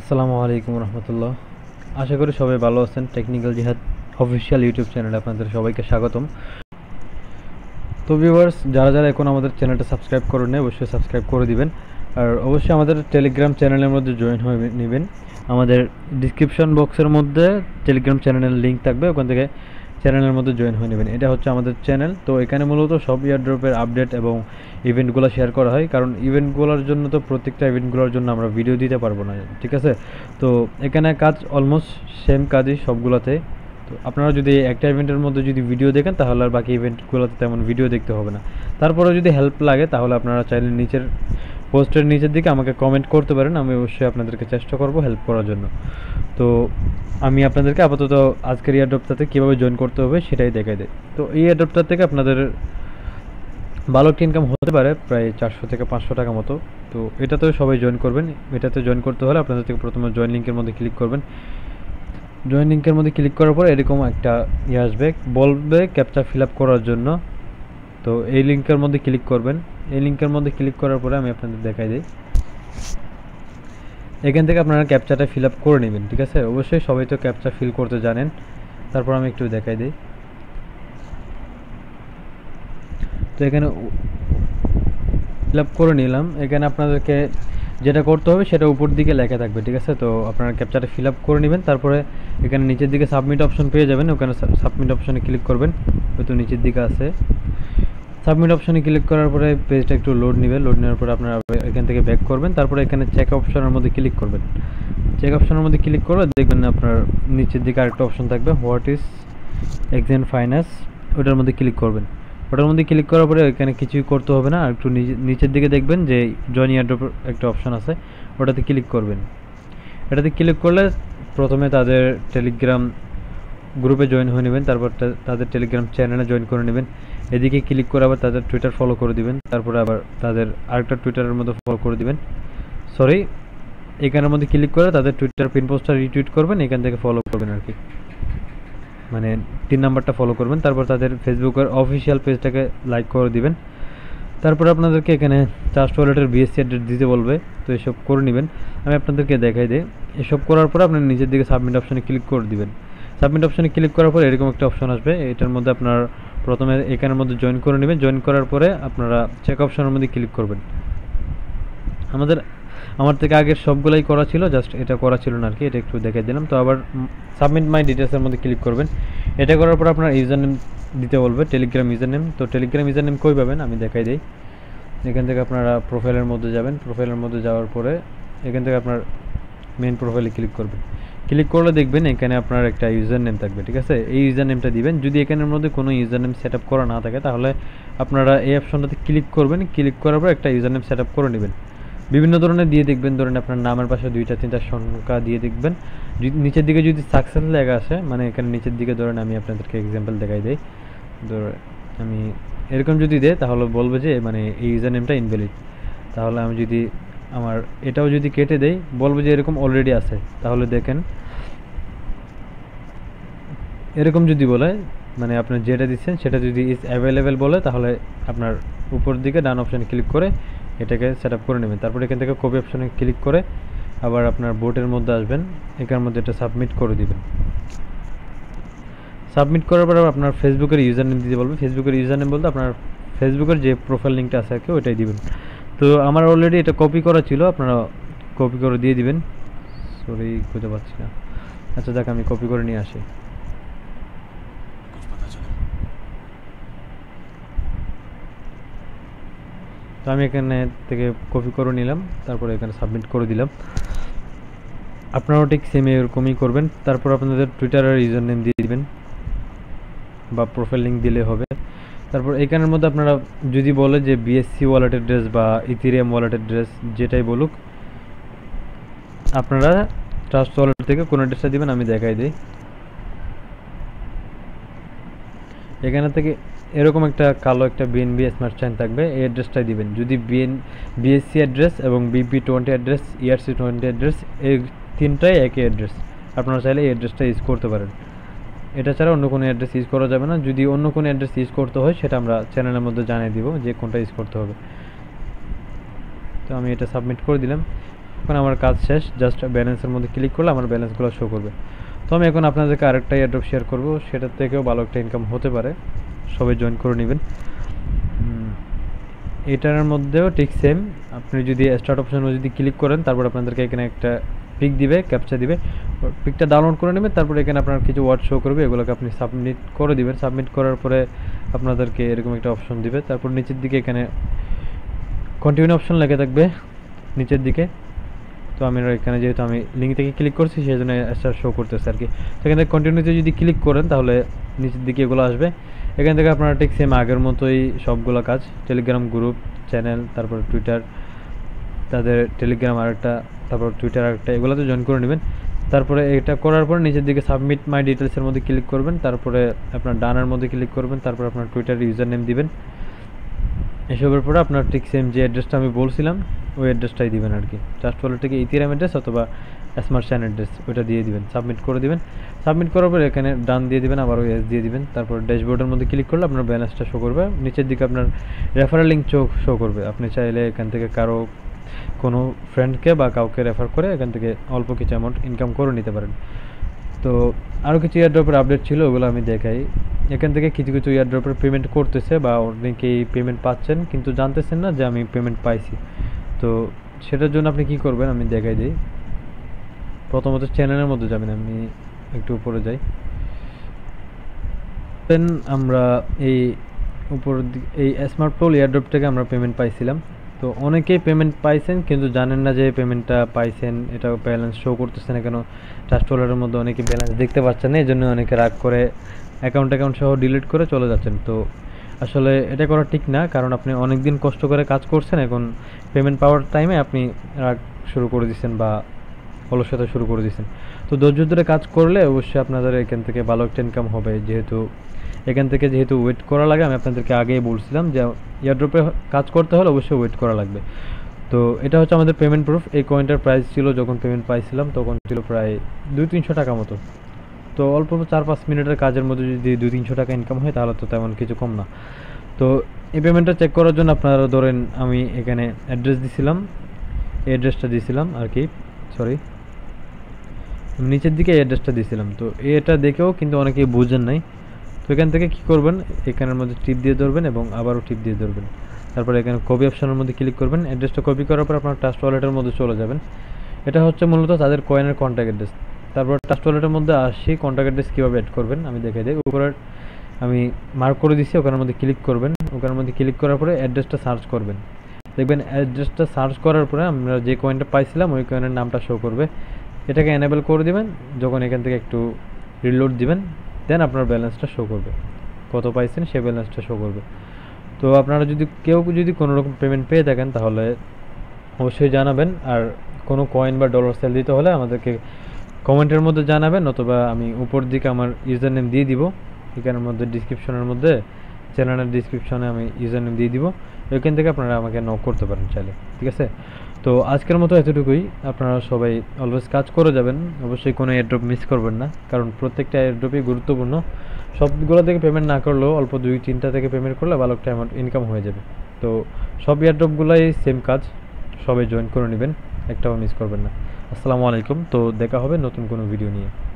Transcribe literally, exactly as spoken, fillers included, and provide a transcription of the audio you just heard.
আসসালামু আলাইকুম রহমতুল্লাহ। আশা করি সবাই ভালো আছেন। টেকনিক্যাল জিহাদ অফিসিয়াল ইউটিউব চ্যানেলে আপনাদের সবাইকে স্বাগতম। তো ভিউয়ার্স, যারা যারা এখন আমাদের চ্যানেলটা সাবস্ক্রাইব করেন অবশ্যই সাবস্ক্রাইব করে দিবেন, আর অবশ্যই আমাদের টেলিগ্রাম চ্যানেলের মধ্যে জয়েন হয়ে নেবেন। আমাদের ডিসক্রিপশন বক্সের মধ্যে টেলিগ্রাম চ্যানেলের লিঙ্ক থাকবে, ওখান থেকে চ্যানেলের মধ্যে জয়েন হয়ে নেবেন। এটা হচ্ছে আমাদের চ্যানেল। তো এখানে মূলত সব এয়ারড্রপের আপডেট এবং ইভেন্টগুলো শেয়ার করা হয়, কারণ ইভেন্টগুলোর জন্য তো প্রত্যেকটা ইভেন্টগুলোর জন্য আমরা ভিডিও দিতে পারবো না, ঠিক আছে? তো এখানে কাজ অলমোস্ট সেম কাজই সবগুলোতে। তো আপনারা যদি একটা ইভেন্টের মধ্যে যদি ভিডিও দেখেন তাহলে আর বাকি ইভেন্টগুলোতে তেমন ভিডিও দেখতে হবে না। তারপরে যদি হেল্প লাগে তাহলে আপনারা চাইলে নিচের পোস্টের নিচের দিকে আমাকে কমেন্ট করতে পারেন, আমি অবশ্যই আপনাদেরকে চেষ্টা করব হেল্প করার জন্য। তো আমি আপনাদেরকে আপাতত আজকের এয়ারড্রপটাতে কীভাবে জয়েন করতে হবে সেটাই দেখাই দেয়। তো এই এয়ারড্রপটা থেকে আপনাদের ভালো একটা ইনকাম হতে পারে, প্রায় চারশো থেকে পাঁচশো টাকা মতো। তো এটাতেও সবাই জয়েন করবেন। এটাতে জয়েন করতে হলে আপনাদের থেকে প্রথমে জয়েন লিঙ্কের মধ্যে ক্লিক করবেন। জয়েন লিঙ্কের মধ্যে ক্লিক করার পর এরকম একটা ইয়ে আসবে, বলবে ক্যাপচা ফিল আপ করার জন্য। তো এই লিঙ্কের মধ্যে ক্লিক করবেন। এই লিঙ্কের মধ্যে ক্লিক করার পরে আমি আপনাদের দেখাই দিই। এখান থেকে আপনারা ক্যাপচাটা ফিল আপ করে নেবেন, ঠিক আছে? অবশ্যই সবাই তো ক্যাপচা ফিল করতে জানেন। তারপর আমি একটু দেখাই দিই। তো এখানে ফিল আপ করে নিলাম। এখানে আপনাদেরকে যেটা করতে হবে সেটা উপর দিকে লেখা থাকবে, ঠিক আছে? তো আপনারা ক্যাপচাটা ফিল আপ করে নেবেন। তারপরে এখানে নিচের দিকে সাবমিট অপশন পেয়ে যাবেন, ওখানে সাবমিট অপশনে ক্লিক করবেন। হয়তো নিচের দিকে আছে সাবমিট অপশনে ক্লিক করার পরে পেজটা একটু লোড নেবে। লোড নেওয়ার পরে আপনারা এখান থেকে ব্যাক করবেন। তারপরে এখানে চেক অপশনের মধ্যে ক্লিক করবেন। চেক অপশনের মধ্যে ক্লিক করলে দেখবেন আপনার নিচের দিকে আরেকটা অপশন থাকবে, হোয়াট ইজ এক্সেন্ট ফাইন্যান্স, ওটার মধ্যে ক্লিক করবেন। ওটার মধ্যে ক্লিক করার পরে এখানে কিছুই করতে হবে না। আর একটু নিচের দিকে দেখবেন যে জয়েন এয়ারড্রপ একটা অপশন আছে, ওটাতে ক্লিক করবেন। এটাতে ক্লিক করলে প্রথমে তাদের টেলিগ্রাম গ্রুপে জয়েন হয়ে নেবেন, তারপর তাদের টেলিগ্রাম চ্যানেলে জয়েন করে নেবেন। এদিকে ক্লিক করে আবার তাদের টুইটার ফলো করে দিবেন। তারপরে আবার তাদের আরেকটা টুইটারের মধ্যে ফলো করে দিবেন, সরি এখানের মধ্যে ক্লিক করে তাদের টুইটার পিন পোস্টটা রিটুইট করবেন, এখান থেকে ফলো করবেন আর কি, মানে তিন নাম্বারটা ফলো করবেন। তারপর তাদের ফেসবুকের অফিসিয়াল পেজটাকে লাইক করে দিবেন। তারপরে আপনাদেরকে এখানে ট্রাস্ট ওয়ালেটের বিএসসি অ্যাড্রেস দিতে বলবে, তো এসব করে নেবেন। আমি আপনাদেরকে দেখাই দিই। এসব করার পর আপনার নিজের দিকে সাবমিট অপশানে ক্লিক করে দিবেন। সাবমিট অপশানে ক্লিক করার পর এরকম একটা অপশন আসবে, এটার মধ্যে আপনার প্রথমে এখানের মধ্যে জয়েন করে নেবেন। জয়েন করার পরে আপনারা চেক অপশনের মধ্যে ক্লিক করবেন। আমাদের আমার থেকে আগের সবগুলাই করা ছিল, জাস্ট এটা করা ছিল না আর কি, এটা একটু দেখে দিলাম। তো আবার সাবমিট মাই ডিটেলসের মধ্যে ক্লিক করবেন। এটা করার পর আপনার ইউজার নেম দিতে বলবে, টেলিগ্রাম ইউজার নেম। তো টেলিগ্রাম ইউজার নেম কই পাবেন আমি দেখাই দিই। এখান থেকে আপনারা প্রোফাইলের মধ্যে যাবেন। প্রোফাইলের মধ্যে যাওয়ার পরে এখান থেকে আপনার মেন প্রোফাইলে ক্লিক করবেন। ক্লিক করলে দেখবেন এখানে আপনার একটা ইউজার নেম থাকবে, ঠিক আছে? এই ইউজার নেমটা দিবেন। যদি এখানের মধ্যে কোনো ইউজার নেম সেট আপ করা না থাকে তাহলে আপনারা এই অপশনটাতে ক্লিক করবেন। ক্লিক করার পর একটা ইউজার নেম সেট আপ করে নেবেন। বিভিন্ন ধরনের দিয়ে দেখবেন, ধরেন আপনার নামের পাশে দুইটা তিনটা সংখ্যা দিয়ে দেখবেন। নিচের দিকে যদি সাকসেস লেখা আসে, মানে এখানে নিচের দিকে ধরেন আমি আপনাদেরকে এক্সাম্পল দেখাই দিই, ধর আমি এরকম যদি দিই তাহলে বলবে যে মানে এই ইউজার নেমটা ইনভ্যালিড। তাহলে আমি যদি আমার এটাও যদি কেটে দেই বলবো যে এরকম অলরেডি আছে। তাহলে দেখেন এরকম যদি বলে, মানে আপনি যেটা দিচ্ছেন সেটা যদি ইজ অ্যাভেলেবেল বলে তাহলে আপনার উপর দিকে ডান অপশানে ক্লিক করে এটাকে সেট আপ করে নেবেন। তারপরে এখান থেকে কপি অপশানে ক্লিক করে আবার আপনার বোর্ডের মধ্যে আসবেন, এখানের মধ্যে এটা সাবমিট করে দিবেন। সাবমিট করার পর আপনার ফেসবুকের ইউজার নেম দিতে বলবে। ফেসবুকের ইউজার নেম বলতে আপনার ফেসবুকের যে প্রোফাইল লিঙ্কটা আছে আর কি, ওইটাই দিবেন। তো আমার অলরেডি এটা কপি করা ছিল, আপনারা কপি করে দিয়ে দিবেন। সরি খুঁজে পাচ্ছি না, আচ্ছা দেখ আমি কপি করে নিয়ে আসি। তো আমি এখানে থেকে কপি করে নিলাম, তারপরে এখানে সাবমিট করে দিলাম। আপনারাও ঠিক সেম এরকমই করবেন। তারপর আপনাদের টুইটারের ইউজার নেম দিয়ে দিবেন বা প্রোফাইল লিঙ্ক দিলে হবে। তারপর এখানের মধ্যে আপনারা যদি বলে যে বিএসসি ওয়ালেট অ্যাড্রেস বা ইথেরিয়াম ওয়ালেট অ্যাড্রেস যেটাই বলুক, আপনারা ট্রাস্ট ওয়ালেট থেকে কোন অ্যাড্রেসটা দিবেন আমি দেখাই দিই। এখানে থেকে এরকম একটা কালো একটা বিএনবি স্মার্ট চেইন থাকবে, এই অ্যাড্রেসটাই দিবেন। যদি বিএন বিএসসি অ্যাড্রেস এবং BP twenty address, ERC twenty address, এই তিনটাই একই অ্যাড্রেস, আপনারা চাইলে এই অ্যাড্রেসটা ইউজ করতে পারেন। এটা ছাড়া অন্য কোনো অ্যাড্রেস ইউজ করা যাবে না। যদি অন্য কোনো অ্যাড্রেস ইউজ করতে হয় সেটা আমরা চ্যানেলের মধ্যে জানিয়ে দিব যে কোনটা ইউজ করতে হবে। তো আমি এটা সাবমিট করে দিলাম। এখন আমার কাজ শেষ। জাস্ট ব্যালেন্সের মধ্যে ক্লিক করলে আমার ব্যালেন্সগুলো শো করবে। তো আমি এখন আপনাদেরকে আরেকটা এয়ারড্রপ শেয়ার করব, সেটার থেকেও ভালো একটা ইনকাম হতে পারে, সবাই জয়েন করে নেবেন। এটার মধ্যেও ঠিক সেম, আপনি যদি স্টার্ট অপশানে যদি ক্লিক করেন, তারপর আপনাদেরকে এখানে একটা পিক দিবে, ক্যাপচা দিবে, পিকটা ডাউনলোড করে নেবেন, তারপরে এখানে আপনার কিছু ওয়ার্ড শো করবে, এগুলোকে আপনি সাবমিট করে দিবেন। সাবমিট করার পরে আপনাদেরকে এরকম একটা অপশন দিবে, তারপর নিচের দিকে এখানে কন্টিনিউ অপশন লেগে থাকবে নিচের দিকে। তো আমি এখানে যেহেতু আমি লিঙ্ক থেকে ক্লিক করছি, সেই জন্য শো করতেছে আর কি। তো এখান থেকে কন্টিনিউতে যদি ক্লিক করেন, তাহলে নিচের দিকে এগুলো আসবে। এখান থেকে আপনারা ঠিক সেম আগের মতোই সবগুলো কাজ, টেলিগ্রাম গ্রুপ চ্যানেল, তারপর টুইটার, তাদের টেলিগ্রাম আরেকটা, তারপর টুইটার আরেকটা, এগুলোতে জয়েন করে নেবেন। তারপরে এটা করার পর নিচের দিকে সাবমিট মাই ডিটেলসের মধ্যে ক্লিক করবেন, তারপরে আপনার ডানার মধ্যে ক্লিক করবেন, তারপর আপনার টুইটার ইউজার নেম দিবেন। এসবের পরে আপনার ঠিক সেম যে অ্যাড্রেসটা আমি বলছিলাম, ওই অ্যাড্রেসটাই দিবেন আর কি। জাস্ট ওয়ালেট থেকে ইথিরিয়াম অ্যাড্রেস অথবা স্মার্ট চেইন অ্যাড্রেস ওটা দিয়ে দিবেন, সাবমিট করে দিবেন। সাবমিট করার পর এখানে ডান দিয়ে দিবেন, আবার ওই এস দিয়ে দিবেন। তারপর ড্যাশবোর্ডের মধ্যে ক্লিক করলে আপনার ব্যালেন্সটা শো করবে। নিচের দিকে আপনার রেফারেল লিঙ্ক শো করবে, আপনি চাইলে এখান থেকে কারো কোনো ফ্রেন্ডকে বা কাউকে রেফার করে এখান থেকে অল্প কিছু অ্যামাউন্ট ইনকাম করে নিতে পারেন। তো আরও কিছু এয়ারড্রপের আপডেট ছিল, ওগুলো আমি দেখাই। এখান থেকে কিছু কিছু এয়ারড্রপের পেমেন্ট করতেছে বা অনেকেই পেমেন্ট পাচ্ছেন, কিন্তু জানতেছেন না যে আমি পেমেন্ট পাইছি। তো সেটার জন্য আপনি কি করবেন আমি দেখাই দিই। প্রথমত চ্যানেলের মধ্যে যাবেন, আমি একটু উপরে যাই। দেন আমরা এই উপর এই স্মার্ট প্লাস এয়ারড্রপ থেকে আমরা পেমেন্ট পাইছিলাম। তো অনেকেই পেমেন্ট পাইছেন, কিন্তু জানেন না যে পেমেন্টটা পাইছেন, এটা ব্যালেন্স শো করতেছে না কেন। ট্রাস্ট ওয়ালেটের মধ্যে অনেকে ব্যালেন্স দেখতে পাচ্ছেন না, এই জন্য অনেকে রাগ করে অ্যাকাউন্ট অ্যাকাউন্ট সহ ডিলিট করে চলে যাচ্ছেন। তো আসলে এটা করা ঠিক না, কারণ আপনি অনেক দিন কষ্ট করে কাজ করছেন, এখন পেমেন্ট পাওয়ার টাইমে আপনি রাগ শুরু করে দিচ্ছেন বা অলসতা শুরু করে দিচ্ছেন। তো ধৈর্য ধরে কাজ করলে অবশ্যই আপনাদের এখান থেকে ভালো একটা ইনকাম হবে। যেহেতু এখান থেকে যেহেতু ওয়েট করা লাগে, আমি আপনাদেরকে আগেই বলছিলাম যে এয়ারড্রপে কাজ করতে হলে অবশ্যই ওয়েট করা লাগবে। তো এটা হচ্ছে আমাদের পেমেন্ট প্রুফ। এই কয়েনটার প্রাইস ছিল, যখন পেমেন্ট পাইছিলাম তখন ছিল প্রায় দুই তিনশো টাকা মতো। তো অল্প চার পাঁচ মিনিটের কাজের মধ্যে যদি দুই তিনশো টাকা ইনকাম হয়, তাহলে তো তেমন কিছু কম না। তো এই পেমেন্টটা চেক করার জন্য আপনারা ধরেন আমি এখানে অ্যাড্রেস দিয়েছিলাম, এই অ্যাড্রেসটা দিয়েছিলাম আর কি, সরি নিচের দিকে এই অ্যাড্রেসটা দিয়েছিলাম। তো এটা দেখেও কিন্তু অনেকেই বুঝেন নাই। তো এখান থেকে কী করবেন, এখানের মধ্যে টিপ দিয়ে ধরবেন এবং আবারও টিপ দিয়ে ধরবেন। তারপরে এখানে কপি অপশানের মধ্যে ক্লিক করবেন, অ্যাড্রেসটা কপি করার পর আপনার ট্রাস্ট ওয়ালেটের মধ্যে চলে যাবেন। এটা হচ্ছে মূলত তাদের কয়েনের কন্ট্যাক্ট অ্যাড্রেস। তারপর ট্রাস্ট ওয়ালেটের মধ্যে আসি, কন্ট্যাক্ট অ্যাড্রেস কীভাবে অ্যাড করবেন আমি দেখে দিই। উপরে আমি মার্ক করে দিচ্ছি, ওখানের মধ্যে ক্লিক করবেন। ওখানের মধ্যে ক্লিক করার পরে অ্যাড্রেসটা সার্চ করবেন, দেখবেন অ্যাড্রেসটা সার্চ করার পরে আমরা যে কয়েনটা পাইছিলাম ওই কয়েনের নামটা শো করবে। এটাকে এনেবেল করে দেবেন, যখন এখান থেকে একটু রিলোড দিবেন, দেন আপনার ব্যালেন্সটা শো করবে, কত পাইছেন সেই ব্যালেন্সটা শো করবে। তো আপনারা যদি কেউ যদি কোনো রকম পেমেন্ট পেয়ে থাকেন, তাহলে অবশ্যই জানাবেন। আর কোনো কয়েন বা ডলার সেল দিতে হলে আমাদেরকে কমেন্টের মধ্যে জানাবেন, অথবা আমি উপর দিকে আমার ইউজার নেম দিয়ে দিব। এখানের মধ্যে ডিসক্রিপশনের মধ্যে চ্যানেলের ডিসক্রিপশনে আমি ইউজার নেম দিয়ে দিব, ওইখান থেকে আপনারা আমাকে নক করতে পারেন চাইলে, ঠিক আছে। তো আজকের মতো এতটুকুই। আপনারা সবাই অলওয়েজ কাজ করে যাবেন, অবশ্যই কোনো এয়ারড্রপ মিস করবেন না, কারণ প্রত্যেকটা এয়ারড্রপই গুরুত্বপূর্ণ। সবগুলো থেকে পেমেন্ট না করলেও অল্প দুই তিনটা থেকে পেমেন্ট করলে ভালো একটা অ্যামাউন্ট ইনকাম হয়ে যাবে। তো সব এয়ারড্রপগুলাই সেম কাজ, সবাই জয়েন করে নেবেন, একটাও মিস করবেন না। আসসালামু আলাইকুম। তো দেখা হবে নতুন কোনো ভিডিও নিয়ে।